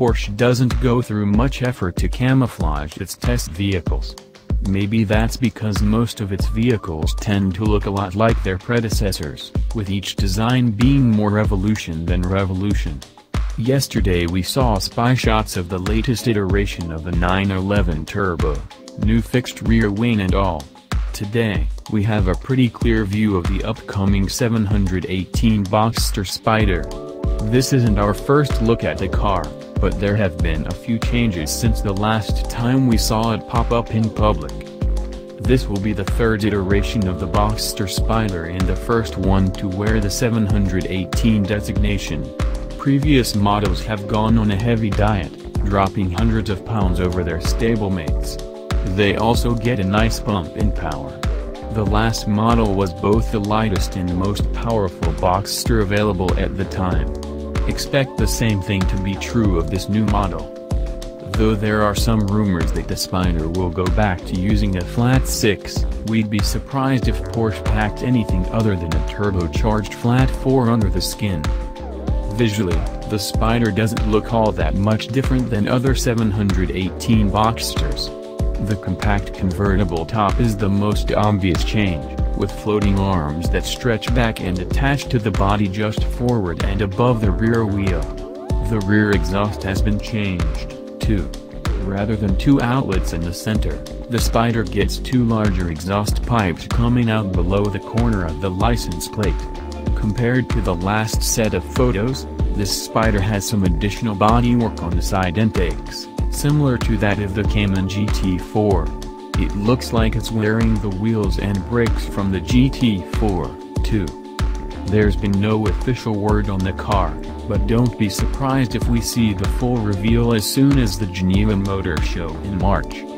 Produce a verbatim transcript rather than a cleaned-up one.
Porsche doesn't go through much effort to camouflage its test vehicles. Maybe that's because most of its vehicles tend to look a lot like their predecessors, with each design being more evolution than revolution. Yesterday we saw spy shots of the latest iteration of the nine eleven Turbo, new fixed rear wing and all. Today, we have a pretty clear view of the upcoming seven eighteen Boxster Spyder. This isn't our first look at the car, but there have been a few changes since the last time we saw it pop up in public. This will be the third iteration of the Boxster Spyder and the first one to wear the seven eighteen designation. Previous models have gone on a heavy diet, dropping hundreds of pounds over their stablemates. They also get a nice bump in power. The last model was both the lightest and most powerful Boxster available at the time. Expect the same thing to be true of this new model. Though there are some rumors that the Spyder will go back to using a flat six, we'd be surprised if Porsche packed anything other than a turbocharged flat four under the skin. Visually, the Spyder doesn't look all that much different than other seven eighteen Boxsters. The compact convertible top is the most obvious change, with floating arms that stretch back and attached to the body just forward and above the rear wheel. The rear exhaust has been changed, too. Rather than two outlets in the center, the Spyder gets two larger exhaust pipes coming out below the corner of the license plate. Compared to the last set of photos, this Spyder has some additional bodywork on the side intakes, similar to that of the Cayman G T four. It looks like it's wearing the wheels and brakes from the G T four, too. There's been no official word on the car, but don't be surprised if we see the full reveal as soon as the Geneva Motor Show in March.